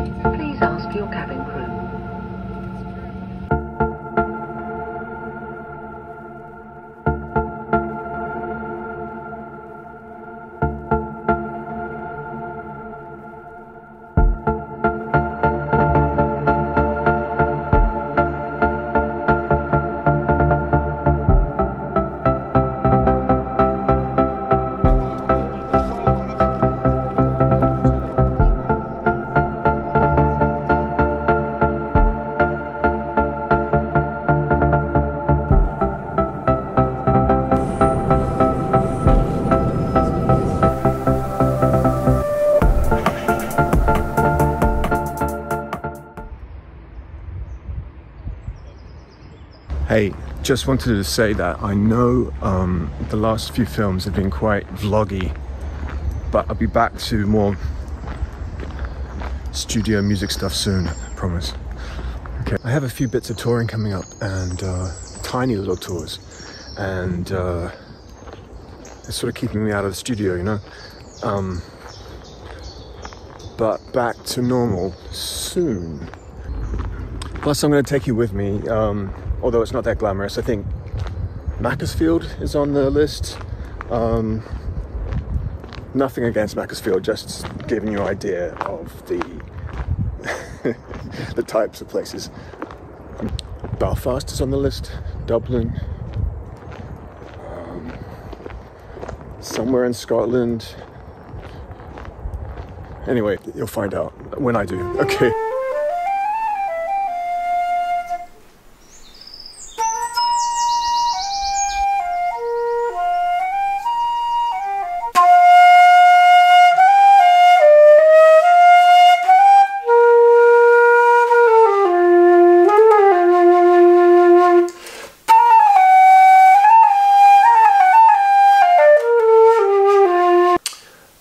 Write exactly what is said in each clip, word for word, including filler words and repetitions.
Please ask your cabin crew. Hey, just wanted to say that I know um, the last few films have been quite vloggy, but I'll be back to more studio music stuff soon, I promise. Okay, I have a few bits of touring coming up, and uh, tiny little tours, and uh, it's sort of keeping me out of the studio, you know? Um, but back to normal soon. Plus, I'm going to take you with me. Um, although it's not that glamorous. I think Macclesfield is on the list. Um, nothing against Macclesfield, just giving you an idea of the the types of places. Um, Belfast is on the list, Dublin, um, somewhere in Scotland. Anyway, you'll find out when I do, okay.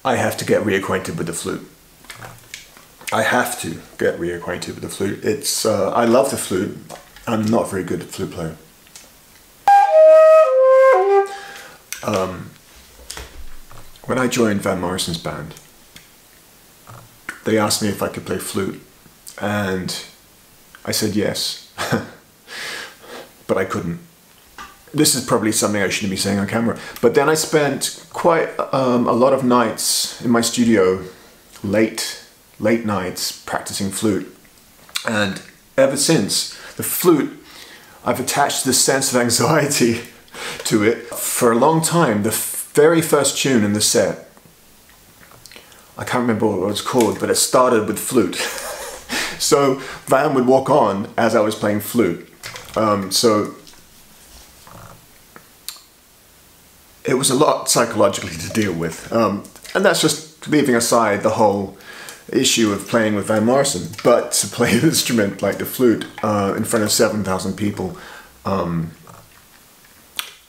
I have to get reacquainted with the flute. I have to get reacquainted with the flute. It's, uh, I love the flute. I'm not a very good flute player. Um, when I joined Van Morrison's band, they asked me if I could play flute, and I said yes, but I couldn't. This is probably something I shouldn't be saying on camera. But then I spent quite um, a lot of nights in my studio, late, late nights, practicing flute. And ever since, the flute, I've attached this sense of anxiety to it. For a long time, the very first tune in the set, I can't remember what it was called, but it started with flute. So Van would walk on as I was playing flute. Um, so. It was a lot psychologically to deal with, um, and that's just leaving aside the whole issue of playing with Van Morrison, but to play an instrument like the flute uh, in front of seven thousand people, um,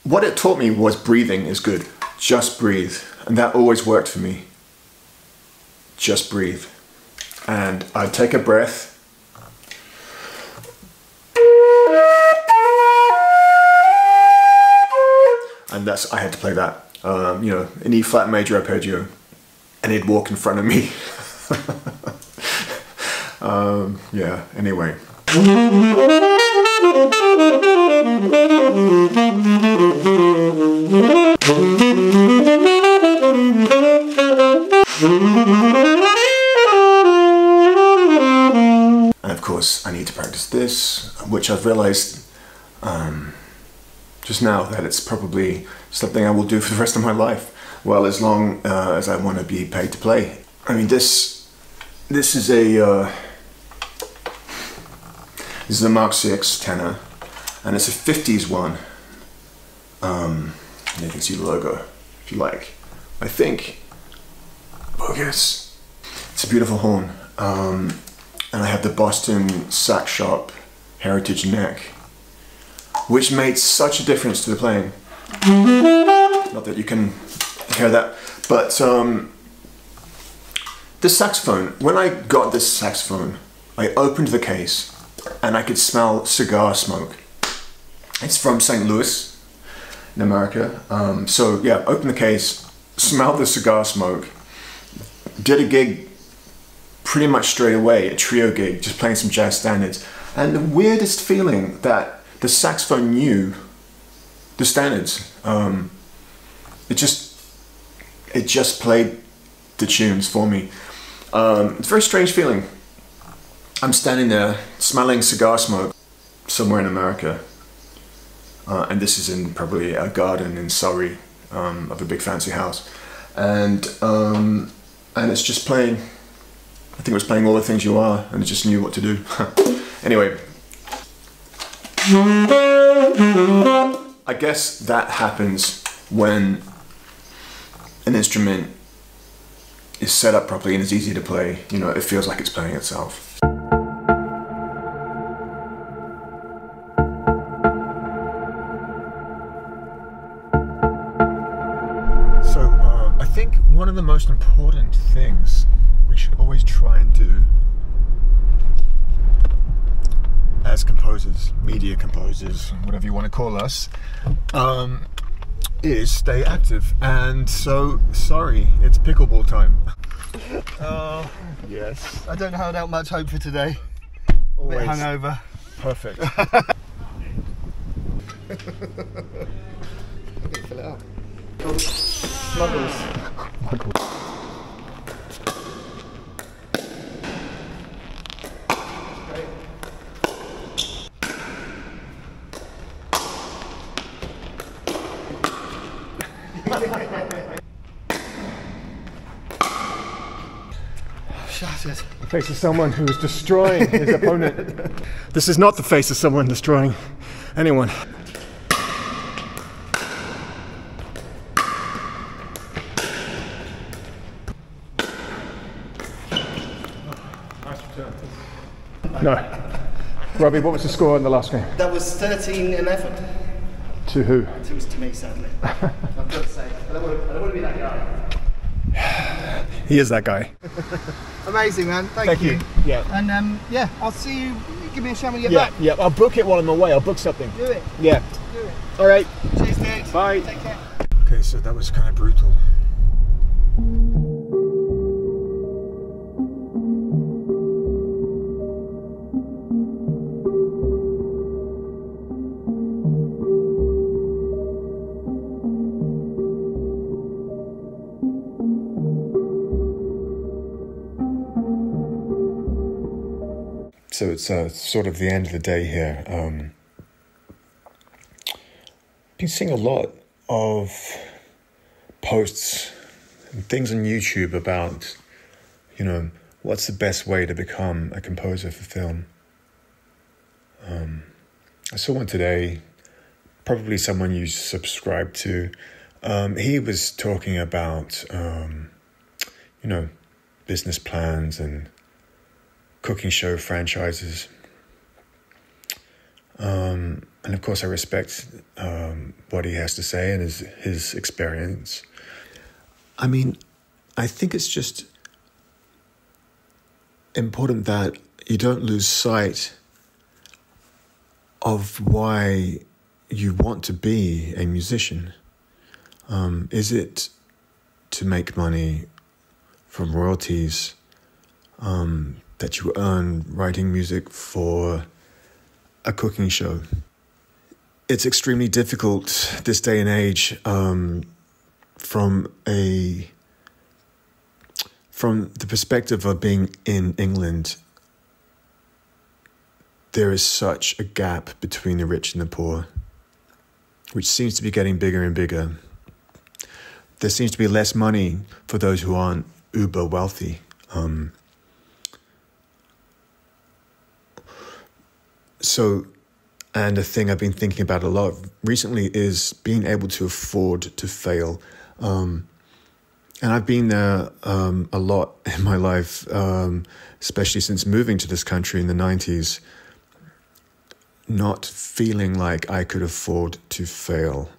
what it taught me was breathing is good. Just breathe, and that always worked for me. Just breathe. And I'd take a breath, and that's, I had to play that, um, you know, an E flat major arpeggio, and he'd walk in front of me. um, yeah, anyway. And of course, I need to practice this, which I've realized, um, just now, that it's probably something I will do for the rest of my life. Well, as long uh, as I want to be paid to play. I mean, this this is a uh, this is a Mark six tenor, and it's a fifties one. Um, and you can see the logo if you like. I think bogus. It's a beautiful horn, um, and I have the Boston Sax Shop Heritage neck, which made such a difference to the playing. Not that you can hear that, but um, the saxophone, when I got this saxophone, I opened the case and I could smell cigar smoke. It's from Saint Louis in America. Um, so yeah, opened the case, smelled the cigar smoke, did a gig pretty much straight away, a trio gig, just playing some jazz standards. And the weirdest feeling that the saxophone knew the standards. Um, it just, it just played the tunes for me. Um, it's a very strange feeling. I'm standing there smelling cigar smoke somewhere in America. Uh, and this is in probably a garden in Surrey um, of a big fancy house. And, um, and it's just playing, I think it was playing All the Things You Are, and it just knew what to do. Anyway. I guess that happens when an instrument is set up properly and is easy to play. You know, it feels like it's playing itself. One of the most important things we should always try and do as composers, media composers, whatever you want to call us, um, is stay active. And so, sorry, it's pickleball time. Oh, yes. I don't hold out much hope for today. Always. A bit hungover. Perfect. I didn't fill it up. Muggles. Muggles. Shut it. The face of someone who is destroying his opponent. This is not the face of someone destroying anyone. No. Robbie, what was the score in the last game? That was thirteen eleven. To who? It was to me, sadly. I've got to say, I don't want to, I don't want to be that guy. He is that guy. Amazing, man. Thank, Thank you. you. Yeah. And um, yeah, I'll see you. Give me a shout when you get yeah, back. Yeah, I'll book it while I'm away. I'll book something. Do it. Yeah. Do it. All right. Cheers, dude. Bye. Take care. Okay, so that was kind of brutal. So it's uh, sort of the end of the day here. Um, I've been seeing a lot of posts and things on YouTube about, you know, what's the best way to become a composer for film. Um, I saw one today, probably someone you subscribe to. Um, he was talking about, um, you know, business plans and cooking show franchises. Um, and of course I respect um, what he has to say and his, his experience. I mean, I think it's just important that you don't lose sight of why you want to be a musician. Um, is it to make money from royalties? Um, that you earn writing music for a cooking show. It's extremely difficult this day and age um, from a from the perspective of being in England. There is such a gap between the rich and the poor, which seems to be getting bigger and bigger. There seems to be less money for those who aren't uber wealthy. Um, So, and a thing I've been thinking about a lot recently is being able to afford to fail. Um, and I've been there um, a lot in my life, um, especially since moving to this country in the nineties, not feeling like I could afford to fail.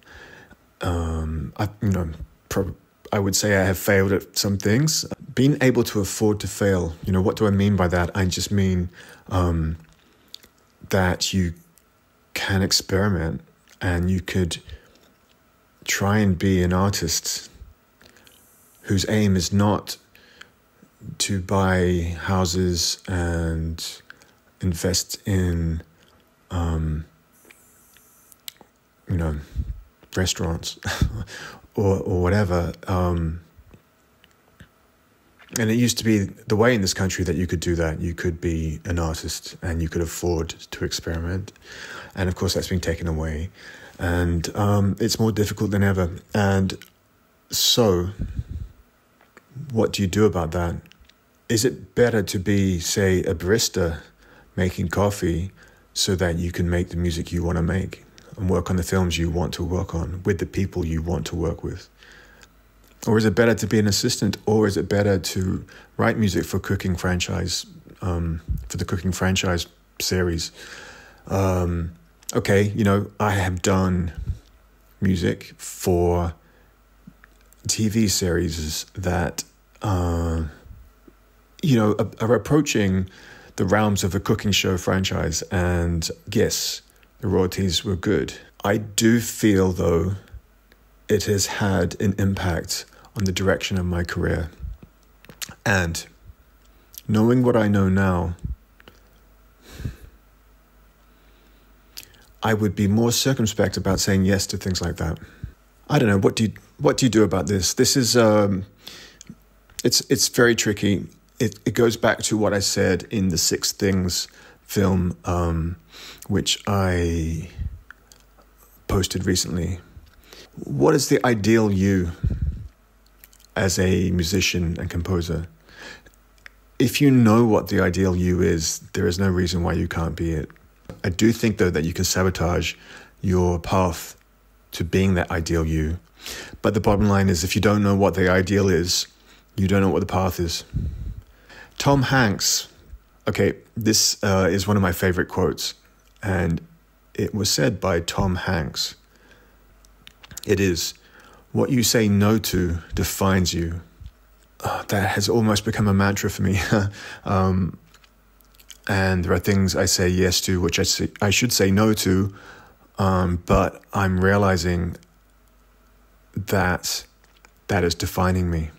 Um, I, you know, prob I would say I have failed at some things. Being able to afford to fail, you know, what do I mean by that? I just mean... Um, that you can experiment and you could try and be an artist whose aim is not to buy houses and invest in, um, you know, restaurants or or whatever. Um, and it used to be the way in this country that you could do that. You could be an artist and you could afford to experiment. And of course, that's been taken away. And um, it's more difficult than ever. And so what do you do about that? Is it better to be, say, a barista making coffee so that you can make the music you want to make and work on the films you want to work on with the people you want to work with? Or is it better to be an assistant? Or is it better to write music for cooking franchise, um, for the cooking franchise series? Um, okay, you know, I have done music for T V series that, uh, you know, are, are approaching the realms of a cooking show franchise. And yes, the royalties were good. I do feel, though, it has had an impact on the direction of my career. And knowing what I know now, I would be more circumspect about saying yes to things like that. I don't know, what do you, what do you do about this? This is, um, it's, it's very tricky. It, it goes back to what I said in the Six Things film, um, which I posted recently. What is the ideal you as a musician and composer? If you know what the ideal you is, there is no reason why you can't be it. I do think, though, that you can sabotage your path to being that ideal you. But the bottom line is, if you don't know what the ideal is, you don't know what the path is. Tom Hanks. Okay, this uh, is one of my favorite quotes, and it was said by Tom Hanks. It is, what you say no to defines you. Oh, that has almost become a mantra for me. um, and there are things I say yes to, which I, say, I should say no to, um, but I'm realizing that that is defining me.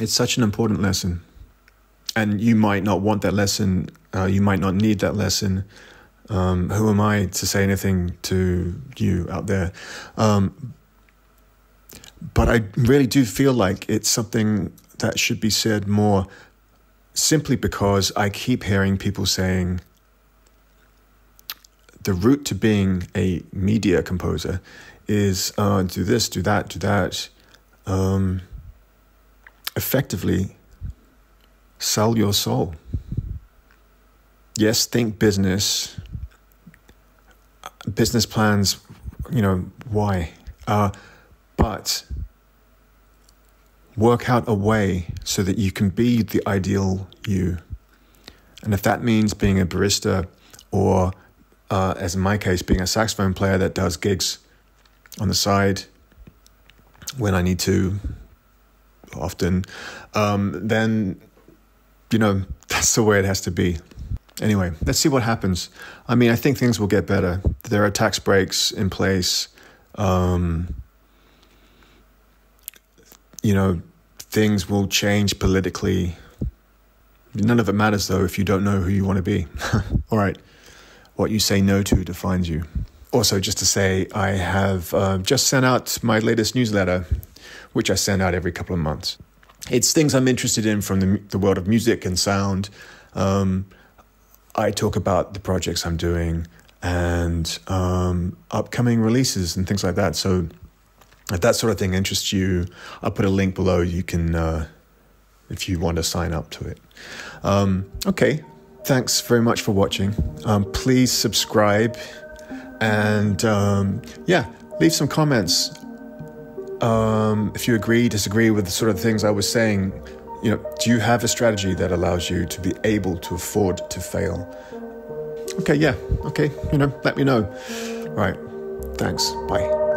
It's such an important lesson. And you might not want that lesson. Uh, you might not need that lesson. Um, who am I to say anything to you out there? Um, but I really do feel like it's something that should be said more, simply because I keep hearing people saying the route to being a media composer is uh, do this, do that, do that. Um, effectively, sell your soul. Yes, think business. Business plans, you know, why? Uh, but work out a way so that you can be the ideal you. And if that means being a barista or, uh, as in my case, being a saxophone player that does gigs on the side when I need to, often, um, then, you know, that's the way it has to be. Anyway, let's see what happens. I mean, I think things will get better. There are tax breaks in place. Um, you know, things will change politically. None of it matters, though, if you don't know who you want to be. All right. What you say no to defines you. Also, just to say, I have uh, just sent out my latest newsletter, which I send out every couple of months. It's things I'm interested in from the, the world of music and sound. Um, I talk about the projects I'm doing and um, upcoming releases and things like that. So if that sort of thing interests you, I'll put a link below. You can, uh, if you want to sign up to it. Um, okay, thanks very much for watching. Um, please subscribe and um, yeah, leave some comments. Um, if you agree, disagree with the sort of things I was saying. You know, do you have a strategy that allows you to be able to afford to fail? Okay, yeah, okay, you know, let me know. Right, thanks, bye.